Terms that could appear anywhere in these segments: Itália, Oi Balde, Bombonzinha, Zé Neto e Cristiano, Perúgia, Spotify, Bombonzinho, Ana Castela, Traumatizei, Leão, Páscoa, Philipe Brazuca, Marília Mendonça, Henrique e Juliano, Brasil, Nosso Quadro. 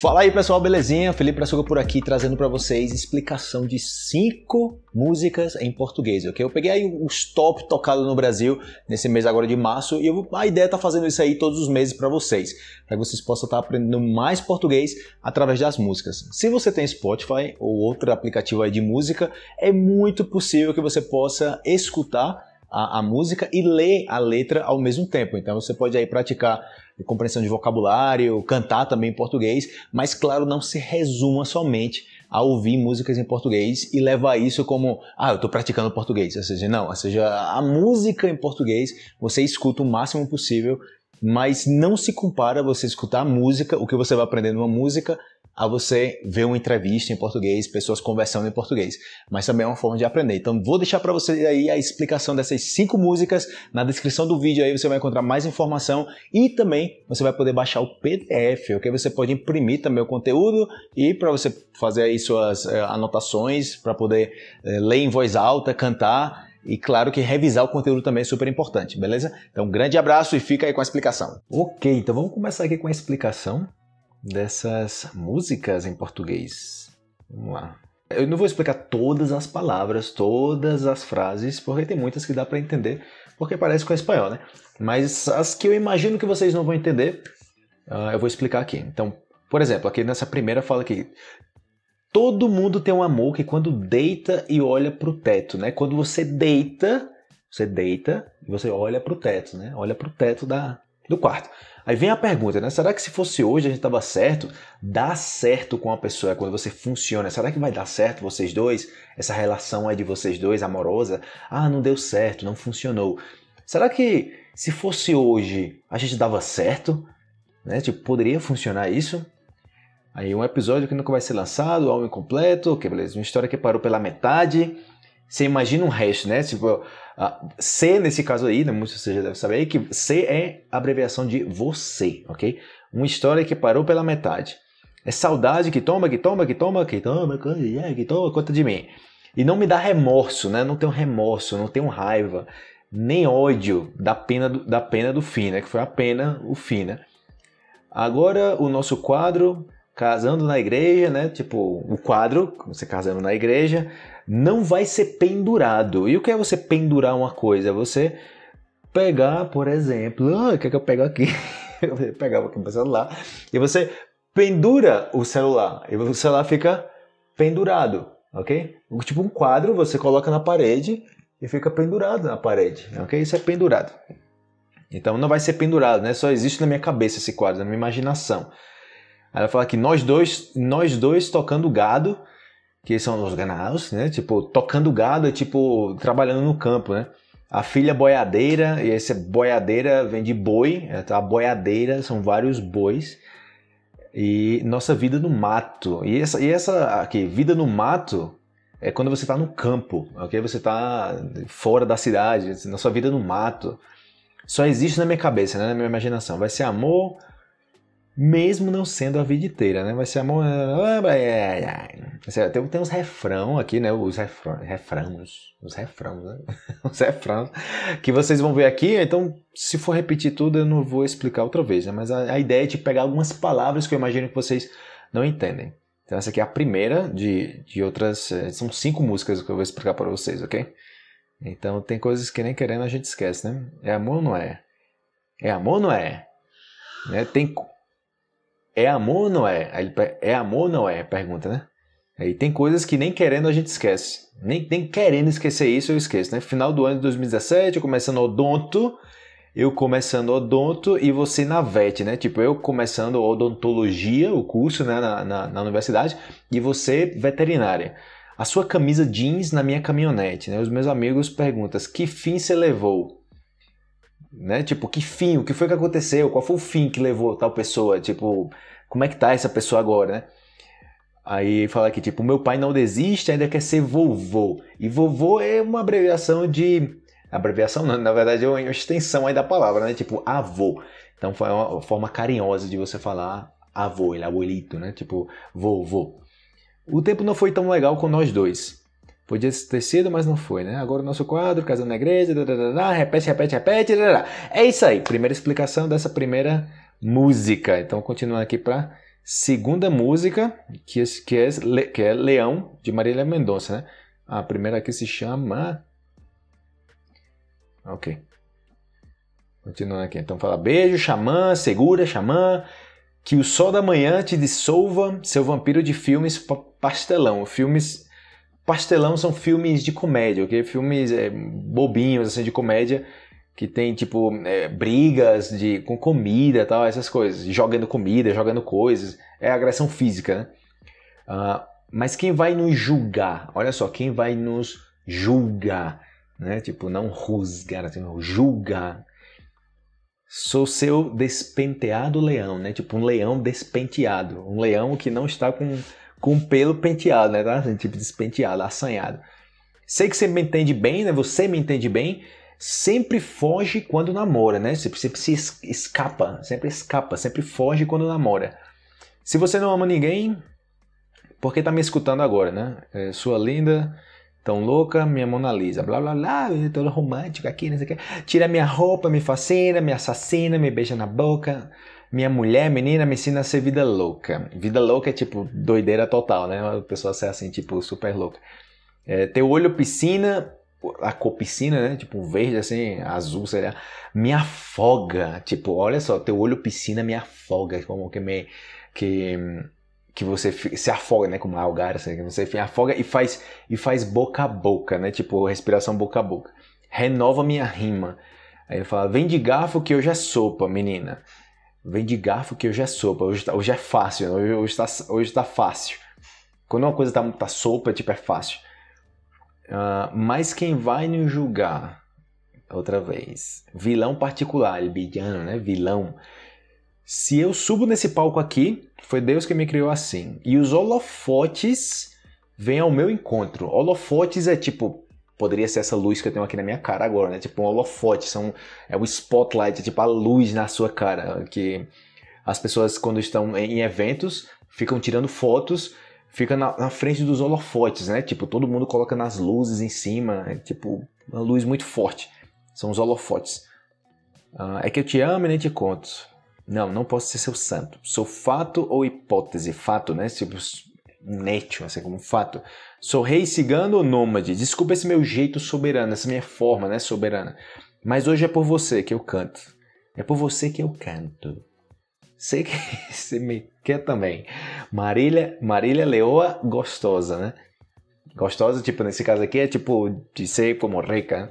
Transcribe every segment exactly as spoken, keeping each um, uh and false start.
Fala aí pessoal, belezinha? Philipe Brazuca por aqui, trazendo para vocês explicação de cinco músicas em português, ok? Eu peguei aí os top tocados no Brasil nesse mês agora de março e eu, a ideia é tá fazendo isso aí todos os meses para vocês, para que vocês possam estar tá aprendendo mais português através das músicas. Se você tem Spotify ou outro aplicativo aí de música, é muito possível que você possa escutar A, a música e ler a letra ao mesmo tempo. Então você pode aí praticar compreensão de vocabulário, cantar também em português, mas claro, não se resuma somente a ouvir músicas em português e levar isso como, ah, eu estou praticando português, ou seja, não, ou seja, a música em português você escuta o máximo possível, mas não se compara você escutar a música, o que você vai aprender numa música, a você ver uma entrevista em português, pessoas conversando em português, mas também é uma forma de aprender. Então vou deixar para vocês aí a explicação dessas cinco músicas na descrição do vídeo, aí você vai encontrar mais informação e também você vai poder baixar o P D F, ok? Você pode imprimir também o conteúdo e para você fazer aí suas eh, anotações, para poder eh, ler em voz alta, cantar e claro que revisar o conteúdo também é super importante, beleza? Então um grande abraço e fica aí com a explicação. Ok, então vamos começar aqui com a explicação dessas músicas em português. Vamos lá. Eu não vou explicar todas as palavras, todas as frases, porque tem muitas que dá para entender, porque parece com o espanhol, né? Mas as que eu imagino que vocês não vão entender, uh, eu vou explicar aqui. Então, por exemplo, aqui nessa primeira fala aqui, todo mundo tem um amor que quando deita e olha para o teto, né? Quando você deita, você deita e você olha para o teto, né? Olha para o teto da... do quarto. Aí vem a pergunta, né? Será que se fosse hoje a gente estava certo? Dá certo com a pessoa quando você funciona? Será que vai dar certo vocês dois? Essa relação aí de vocês dois, amorosa? Ah, não deu certo, não funcionou. Será que se fosse hoje a gente dava certo? Né? Tipo, poderia funcionar isso? Aí um episódio que nunca vai ser lançado, algo incompleto, ok, beleza. Uma história que parou pela metade. Você imagina um resto, né? Tipo, C nesse caso aí, né? Muitos de vocês já devem saber que C é a abreviação de você, ok? Uma história que parou pela metade. É saudade que toma, que toma, que toma, que toma, que toma, que toma, conta de mim. E não me dá remorso, né? Não tenho remorso, não tenho raiva, nem ódio da pena do, da pena do fim, né? Que foi a pena, o fim, né? Agora o nosso quadro... casando na igreja, né? Tipo, o quadro, você casando na igreja, não vai ser pendurado. E o que é você pendurar uma coisa? É você pegar, por exemplo... Ah, o que é que eu pego aqui? Eu pegava aqui no celular. E você pendura o celular. E o celular fica pendurado, ok? Tipo um quadro, você coloca na parede e fica pendurado na parede, ok? Isso é pendurado. Então, não vai ser pendurado, né? Só existe na minha cabeça esse quadro, na minha imaginação. Aí ela fala que nós dois, nós dois tocando gado, que são os ganados, né? Tipo, tocando gado é tipo trabalhando no campo, né? A filha boiadeira, e essa boiadeira vem de boi, a boiadeira são vários bois. E nossa vida no mato. E essa, e essa aqui, vida no mato, é quando você está no campo, ok? Você está fora da cidade, nossa vida no mato. Só existe na minha cabeça, né? Na minha imaginação. Vai ser amor... mesmo não sendo a vida inteira, né? Vai ser amor... Tem, tem uns refrão aqui, né? Os refrão, refrãos... Os refrãos, né? Os refrãos... que vocês vão ver aqui. Então, se for repetir tudo, eu não vou explicar outra vez, né? Mas a, a ideia é de pegar algumas palavras que eu imagino que vocês não entendem. Então, essa aqui é a primeira de, de outras... São cinco músicas que eu vou explicar para vocês, ok? Então, tem coisas que nem querendo a gente esquece, né? É amor ou não é? É amor ou não é? Né? Tem... É amor ou não é? Aí, é amor ou não é? Pergunta, né? Aí tem coisas que nem querendo a gente esquece. Nem, nem querendo esquecer isso eu esqueço, né? Final do ano de dois mil e dezessete, eu começando odonto, eu começando odonto e você na V E T, né? Tipo, eu começando odontologia, o curso, né? Na, na, na universidade, e você veterinária. A sua camisa jeans na minha caminhonete, né? Os meus amigos perguntam, que fim você levou? Né? Tipo, que fim, o que foi que aconteceu, qual foi o fim que levou tal pessoa, tipo, como é que tá essa pessoa agora, né? Aí fala que tipo, meu pai não desiste, ainda quer ser vovô, e vovô é uma abreviação de, abreviação não, na verdade é uma extensão aí da palavra, né, tipo avô, então foi uma forma carinhosa de você falar avô, ele abuelito, né, tipo vovô. O tempo não foi tão legal com nós dois. Podia ter sido, mas não foi, né? Agora o nosso quadro, casando na igreja, dadadadá, repete, repete, repete, dadadá. É isso aí, primeira explicação dessa primeira música. Então, continuando aqui para segunda música, que é, que é, que é Leão, de Marília Mendonça, né? A primeira aqui se chama... Ok. Continuando aqui. Então fala, beijo, xamã, segura, xamã, que o sol da manhã te dissolva, seu vampiro de filmes pastelão. Filmes pastelão são filmes de comédia, ok? Filmes é, bobinhos, assim, de comédia, que tem, tipo, é, brigas de, com comida e tal, essas coisas. Jogando comida, jogando coisas. É agressão física, né? Uh, mas quem vai nos julgar? Olha só, quem vai nos julgar? Né? Tipo, não rusgar, assim, julgar. Sou seu despenteado leão, né? Tipo, um leão despenteado. Um leão que não está com, com pelo penteado, né? Tá? Tipo, despenteado, assanhado. Sei que você me entende bem, né? Você me entende bem. Sempre foge quando namora, né? Sempre, sempre se escapa, sempre escapa, sempre foge quando namora. Se você não ama ninguém, por que tá me escutando agora, né? É, sua linda, tão louca, minha Mona Lisa, blá blá blá, toda romântica aqui, não sei o que. Tira minha roupa, me fascina, me assassina, me beija na boca. Minha mulher, menina, me ensina a ser vida louca. Vida louca é tipo doideira total, né? A pessoa ser assim, tipo, super louca. É, teu olho piscina... a cor piscina, né? Tipo verde assim, azul, sei lá, me afoga, tipo, olha só, teu olho piscina me afoga, como que me, que, que você se afoga, né? Como um algar, assim, que você se afoga e faz, e faz boca a boca, né? Tipo, respiração boca a boca, renova minha rima, aí ele fala, vem de garfo que hoje é sopa, menina, vem de garfo que hoje é sopa, hoje, tá, hoje é fácil, hoje, hoje, tá, hoje tá fácil, quando uma coisa tá, tá sopa, tipo, é fácil. Uh, mas quem vai nos julgar? Outra vez. Vilão particular, libidiano, né? Vilão. Se eu subo nesse palco aqui, foi Deus que me criou assim. E os holofotes vêm ao meu encontro. Holofotes é tipo... poderia ser essa luz que eu tenho aqui na minha cara agora, né? Tipo um holofote. São, é o spotlight, é tipo a luz na sua cara. Que as pessoas, quando estão em eventos, ficam tirando fotos... fica na, na frente dos holofotes, né? Tipo, todo mundo coloca nas luzes em cima, né? Tipo, uma luz muito forte. São os holofotes. Ah, é que eu te amo e nem te conto. Não, não posso ser seu santo. Sou fato ou hipótese? Fato, né? Tipo, nétio, assim, como fato. Sou rei, cigano ou nômade? Desculpa esse meu jeito soberano, essa minha forma, né? Soberana. Mas hoje é por você que eu canto. É por você que eu canto. Sei que você me quer também. Marília, Marília Leoa gostosa, né? Gostosa, tipo, nesse caso aqui, é tipo de ser como rica. Né?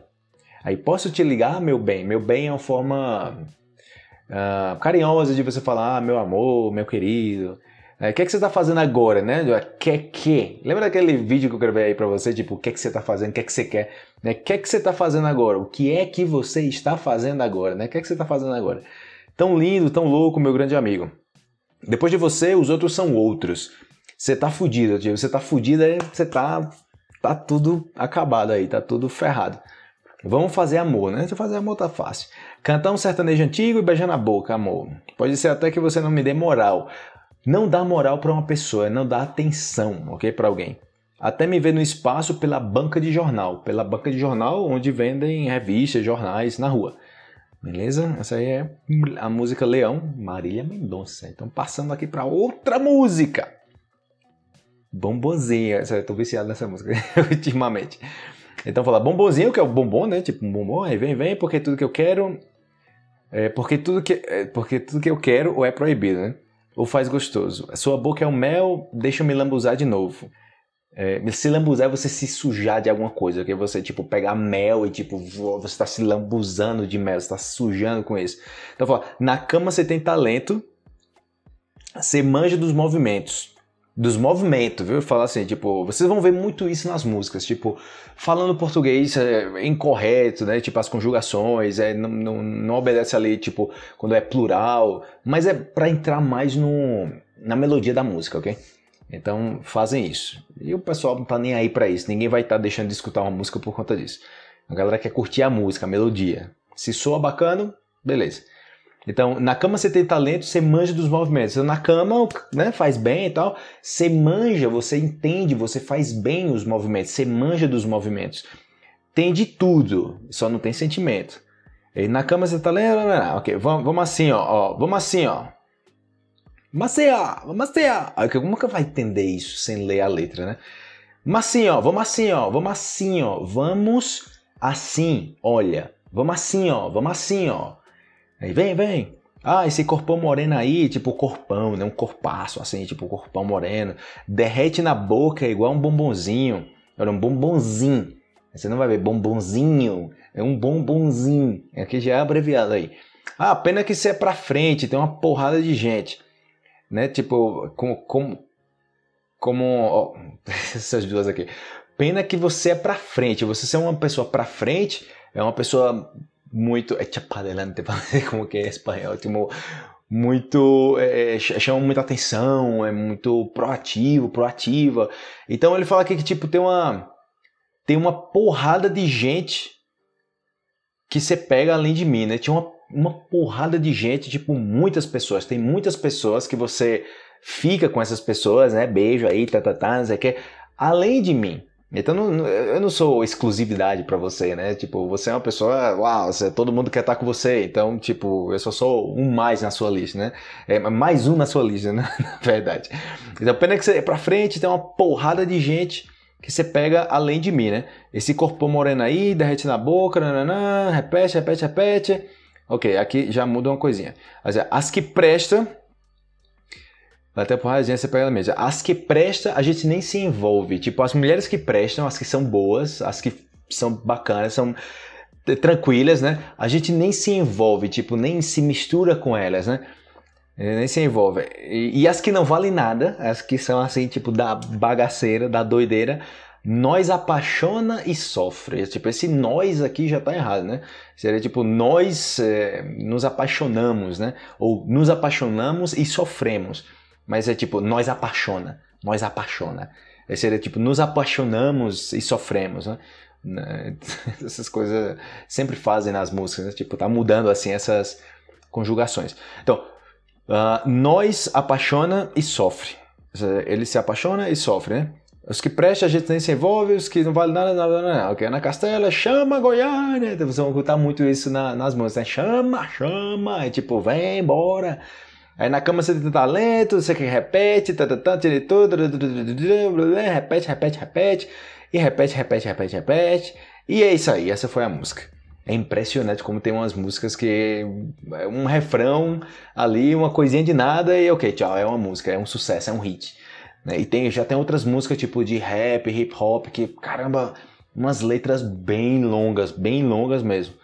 Aí, posso te ligar, meu bem? Meu bem é uma forma uh, carinhosa de você falar, ah, meu amor, meu querido. O é, que é que você tá fazendo agora, né? Que que? Lembra daquele vídeo que eu gravei aí pra você? Tipo, o que é que você tá fazendo? O que é que você quer? O que é que você tá fazendo agora? O que é que você está fazendo agora? O que é que você tá fazendo agora? Tão lindo, tão louco, meu grande amigo. Depois de você, os outros são outros. Você tá fudido, tio. Você tá fudido, você tá, tá tudo acabado aí, tá tudo ferrado. Vamos fazer amor, né? Se fazer amor tá fácil. Cantar um sertanejo antigo e beijar na boca, amor. Pode ser até que você não me dê moral. Não dá moral pra uma pessoa, não dá atenção, ok? Pra alguém. Até me ver no espaço pela banca de jornal. Pela banca de jornal onde vendem revistas, jornais, na rua. Beleza? Essa aí é a música Leão, Marília Mendonça. Então passando aqui para outra música. Bombonzinha. Eu tô viciado nessa música ultimamente. Então fala bombonzinho, que é o bombom, né? Tipo um bombom, aí vem, vem, porque tudo que eu quero... É porque, tudo que, é porque tudo que eu quero ou é proibido, né? Ou faz gostoso. A sua boca é um mel, deixa eu me lambuzar de novo. É, se lambuzar é você se sujar de alguma coisa, que você, tipo, pegar mel e, tipo, você está se lambuzando de mel, você está se sujando com isso. Então, fala, na cama você tem talento, você manja dos movimentos. Dos movimentos, viu? Fala assim, tipo, vocês vão ver muito isso nas músicas, tipo, falando português é incorreto, né? Tipo, as conjugações, é, não, não, não obedece a lei, tipo, quando é plural, mas é para entrar mais no, na melodia da música, ok? Então fazem isso. E o pessoal não tá nem aí pra isso. Ninguém vai estar deixando de escutar uma música por conta disso. A galera quer curtir a música, a melodia. Se soa bacana, beleza. Então, na cama você tem talento, você manja dos movimentos. Então, na cama, né, faz bem e tal. Você manja, você entende, você faz bem os movimentos. Você manja dos movimentos. Tem de tudo, só não tem sentimento. E na cama você tá lendo, ok, vamos, vamos assim, ó, ó. Vamos assim, ó. Maceió, Maceió. Aí que nunca vai entender isso sem ler a letra, né? Assim, ó, vamos assim, ó, vamos assim, ó, vamos assim, olha, vamos assim, ó, vamos assim, ó. Aí vem, vem. Ah, esse corpão moreno aí, tipo corpão, né? Um corpaço assim, tipo corpão moreno. Derrete na boca igual um bombonzinho. Era um bombonzinho. Você não vai ver bombonzinho, é um bombonzinho. É que já é abreviado aí. Ah, pena que isso é pra frente, tem uma porrada de gente, né? Tipo, como... como Como oh, essas duas aqui. Pena que você é pra frente. Você ser uma pessoa pra frente é uma pessoa muito é chapadelante, como que é espanhol, tipo, muito é, chama muita atenção, é muito proativo, proativa. Então ele fala aqui que tipo tem uma tem uma porrada de gente que você pega além de mim, né? Tinha uma uma porrada de gente, tipo muitas pessoas. Tem muitas pessoas que você fica com essas pessoas, né? Beijo aí, tá, tá, tá, não sei o que. Além de mim. Então, não, eu não sou exclusividade pra você, né? Tipo, você é uma pessoa, uau, você, todo mundo quer estar com você. Então, tipo, eu só sou um mais na sua lista, né? É, mais um na sua lista, né? Na verdade. Então, pena que você, pra frente, tem uma porrada de gente que você pega além de mim, né? Esse corpo moreno aí, derrete na boca, nananã, repete, repete, repete. Ok, aqui já muda uma coisinha. As que prestam... Até por a gente, você pega ela mesma. As que prestam, a gente nem se envolve. Tipo, as mulheres que prestam, as que são boas, as que são bacanas, são tranquilas, né? A gente nem se envolve, tipo, nem se mistura com elas, né? Nem se envolve. E, e as que não valem nada, as que são assim, tipo, da bagaceira, da doideira, nós apaixona e sofre. Tipo, esse nós aqui já tá errado, né? Seria tipo, nós é, nos apaixonamos, né? Ou nos apaixonamos e sofremos. Mas é tipo, nós apaixona, nós apaixona. Seria tipo, nos apaixonamos e sofremos, né? Essas coisas sempre fazem nas músicas, né? Tipo, tá mudando assim essas conjugações. Então, uh, nós apaixona e sofre. Ele se apaixona e sofre, né? Os que prestam a gente nem se envolve, os que não valem nada, nada, nada. Okay? Ana Castela, chama Goiânia. Então, vocês vão escutar muito isso na, nas músicas, né? Chama, chama, é tipo, vem, bora. Aí na cama você tem talento, você que repete, tatatá, diretor, repete, repete, repete, e repete, repete, repete, repete. E é isso aí, essa foi a música. É impressionante como tem umas músicas que é um refrão ali, uma coisinha de nada, e ok, tchau, é uma música, é um sucesso, é um hit. E tem, já tem outras músicas tipo de rap, hip hop, que caramba, umas letras bem longas, bem longas mesmo.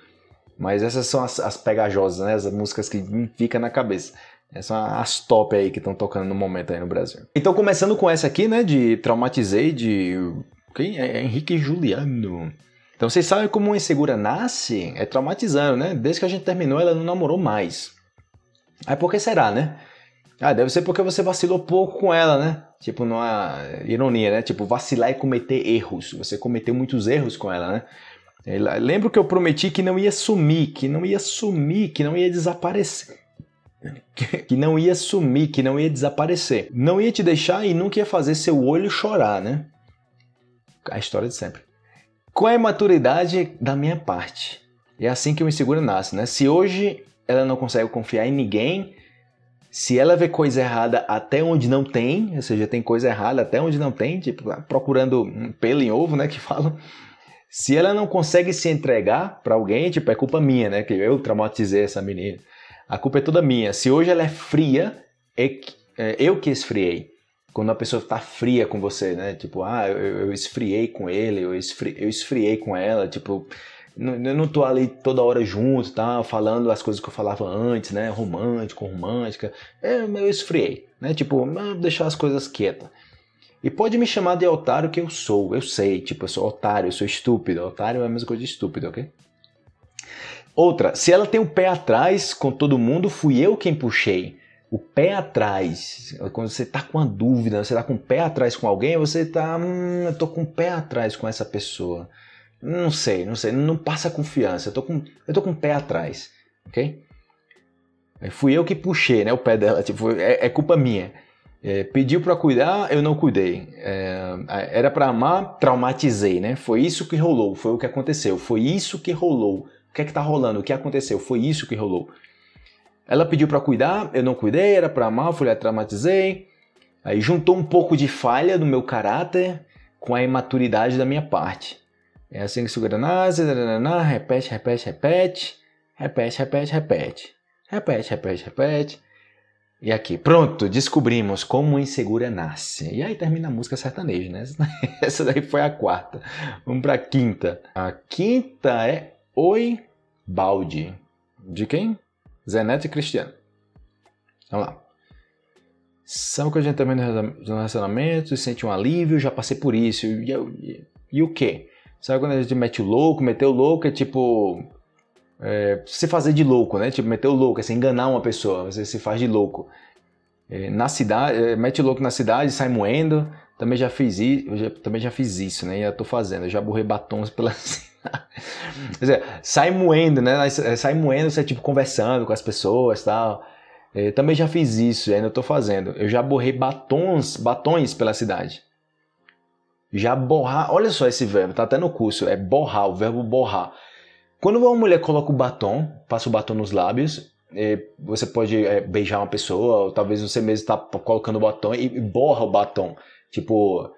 Mas essas são as, as pegajosas, né? As músicas que ficam na cabeça. Essas são as top aí que estão tocando no momento aí no Brasil. Então, começando com essa aqui, né? De Traumatizei, de... Quem é? Henrique e Juliano. Então, vocês sabem como uma insegura nasce? É traumatizando, né? Desde que a gente terminou, ela não namorou mais. Aí, por que será, né? Ah, deve ser porque você vacilou pouco com ela, né? Tipo, numa ironia, né? Tipo, vacilar e cometer erros. Você cometeu muitos erros com ela, né? Lembro que eu prometi que não ia sumir, que não ia sumir, que não ia desaparecer. Que não ia sumir, que não ia desaparecer. Não ia te deixar e nunca ia fazer seu olho chorar, né? A história de sempre. Qual é a imaturidade da minha parte? É assim que o inseguro nasce, né? Se hoje ela não consegue confiar em ninguém, se ela vê coisa errada até onde não tem, ou seja, tem coisa errada até onde não tem, tipo, procurando pelo em ovo, né, que falam. Se ela não consegue se entregar pra alguém, tipo, é culpa minha, né? Que eu traumatizei essa menina. A culpa é toda minha. Se hoje ela é fria, é eu que esfriei. Quando a pessoa tá fria com você, né? Tipo, ah, eu, eu esfriei com ele, eu esfriei, eu esfriei com ela. Tipo, eu não tô ali toda hora junto, tá? Falando as coisas que eu falava antes, né? Romântico, romântica. Eu, eu esfriei, né? Tipo, deixar as coisas quietas. E pode me chamar de otário que eu sou. Eu sei, tipo, eu sou otário, eu sou estúpido. Otário é a mesma coisa de estúpido, ok? Outra, se ela tem o pé atrás com todo mundo, fui eu quem puxei. O pé atrás, quando você tá com a dúvida, você tá com o pé atrás com alguém, você tá, hum, eu tô com o pé atrás com essa pessoa. Não sei, não sei, não passa confiança, eu tô com, eu tô com o pé atrás, ok? Fui eu que puxei, né, o pé dela, tipo, é, é culpa minha. É, pediu pra cuidar, eu não cuidei. É, era pra amar, traumatizei, né? Foi isso que rolou, foi o que aconteceu, foi isso que rolou. O que é que tá rolando? O que aconteceu? Foi isso que rolou. Ela pediu para cuidar, eu não cuidei, era para amar, eu fui lá, traumatizei. Aí juntou um pouco de falha do meu caráter com a imaturidade da minha parte. É assim que se granase, repete, repete, repete, repete, repete, repete, repete, repete, repete. E aqui, pronto, descobrimos como insegura nasce. E aí termina a música sertaneja, né? Essa daí foi a quarta. Vamos para a quinta. A quinta é Oi Balde. De quem? Zé Neto e Cristiano. Vamos lá. Sabe que a gente também no relacionamento sente um alívio, já passei por isso. E, e, e o quê? Sabe quando a gente mete o louco, meteu o louco é tipo... É, se fazer de louco, né? Tipo, meter o louco, é se enganar uma pessoa, você se faz de louco. É, na cidade, é, mete o louco na cidade, sai moendo. Também já fiz isso, eu já, também já fiz isso, né? E eu tô fazendo, eu já borrei batons pela cidade. Quer dizer, sai moendo, né? Sai moendo, você tipo conversando com as pessoas e tal. É, também já fiz isso e ainda tô fazendo. Eu já borrei batons, batons pela cidade. Já borrar, olha só esse verbo, tá até no curso, é borrar, o verbo borrar. Quando uma mulher coloca o batom, passa o batom nos lábios, você pode beijar uma pessoa, ou talvez você mesmo está colocando o batom e borra o batom. Tipo,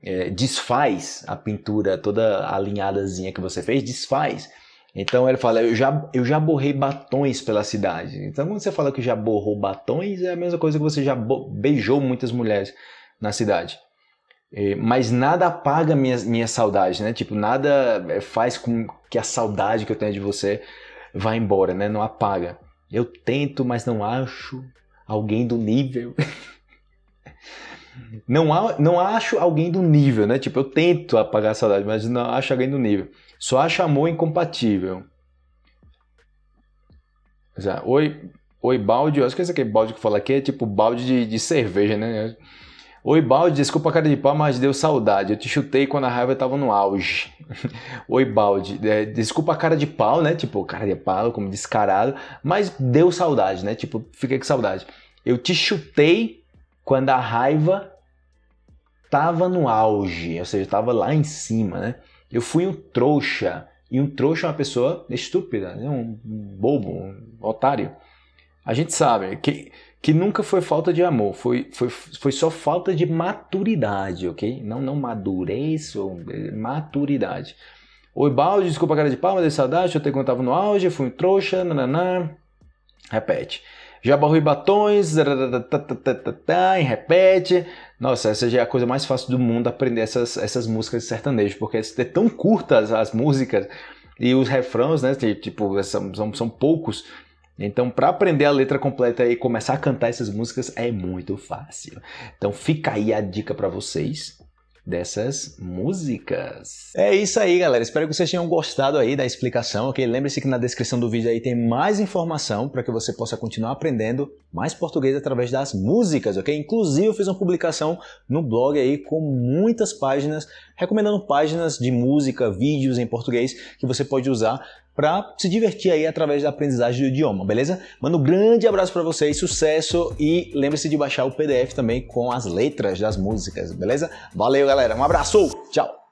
é, desfaz a pintura, toda alinhadazinha que você fez, desfaz. Então ele fala, eu já, eu já borrei batons pela cidade. Então quando você fala que já borrou batons, é a mesma coisa que você já beijou muitas mulheres na cidade. Mas nada apaga minha, minha saudade, né? Tipo, nada faz com que a saudade que eu tenho de você vá embora, né? Não apaga. Eu tento, mas não acho alguém do nível. Não, há, não acho alguém do nível, né? Tipo, eu tento apagar a saudade, mas não acho alguém do nível. Só acho amor incompatível. Oi, oi balde, eu acho que esse aqui, balde que fala aqui é tipo balde de, de cerveja, né? Oi balde, desculpa a cara de pau, mas deu saudade. Eu te chutei quando a raiva tava no auge. Oi balde, é, desculpa a cara de pau, né? Tipo, cara de pau, como descarado. Mas deu saudade, né? Tipo, fiquei com saudade. Eu te chutei quando a raiva tava no auge. Ou seja, tava lá em cima, né? Eu fui um trouxa. E um trouxa é uma pessoa estúpida, né? Um bobo, um otário. A gente sabe que... que nunca foi falta de amor, foi, foi, foi só falta de maturidade, ok? Não, não madurez, maturidade. Oi, balde, desculpa a cara de palma, dei saudade, eu te contava no auge, fui um trouxa, nananã. Repete. Já borrei batons, e repete. Nossa, essa já é a coisa mais fácil do mundo, aprender essas, essas músicas de sertanejo, porque é tão curtas as músicas e os refrãos, né? Tipo, são, são, são poucos. Então, para aprender a letra completa e começar a cantar essas músicas é muito fácil. Então, fica aí a dica para vocês dessas músicas. É isso aí, galera. Espero que vocês tenham gostado aí da explicação, ok? Lembre-se que na descrição do vídeo aí tem mais informação para que você possa continuar aprendendo mais português através das músicas, ok? Inclusive, eu fiz uma publicação no blog aí com muitas páginas, recomendando páginas de música, vídeos em português que você pode usar para se divertir aí através da aprendizagem do idioma, beleza? Mando um grande abraço para vocês, sucesso e lembre-se de baixar o P D F também com as letras das músicas, beleza? Valeu, galera, um abraço, tchau!